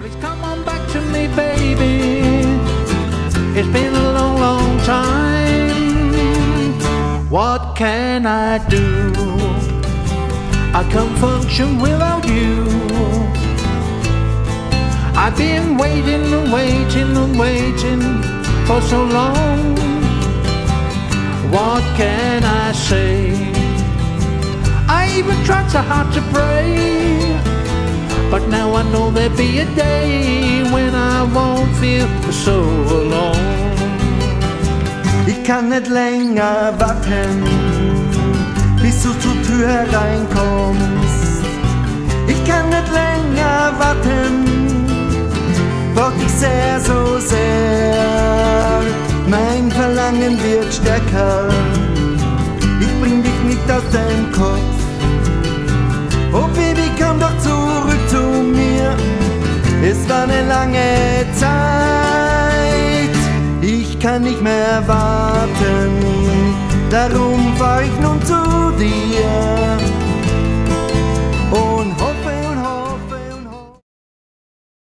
Please come on back to me, baby. It's been a long, long time. What can I do? I can't function without you. I've been waiting and waiting and waiting for so long. What can I say? I even tried so hard to pray, but now I know there'll be a day when I won't feel so alone. Ich kann nicht länger warten, bis du zur Tür hereinkommst. Ich kann nicht länger warten, brauch dich sehr, so sehr. Mein Verlangen wird stärker, ich bring dich nicht aus deinem Kopf. Oh Baby, komm doch zurück zu mir. Es war eine lange Zeit. Ich kann nicht mehr warten, darum fahr ich nun zu dir.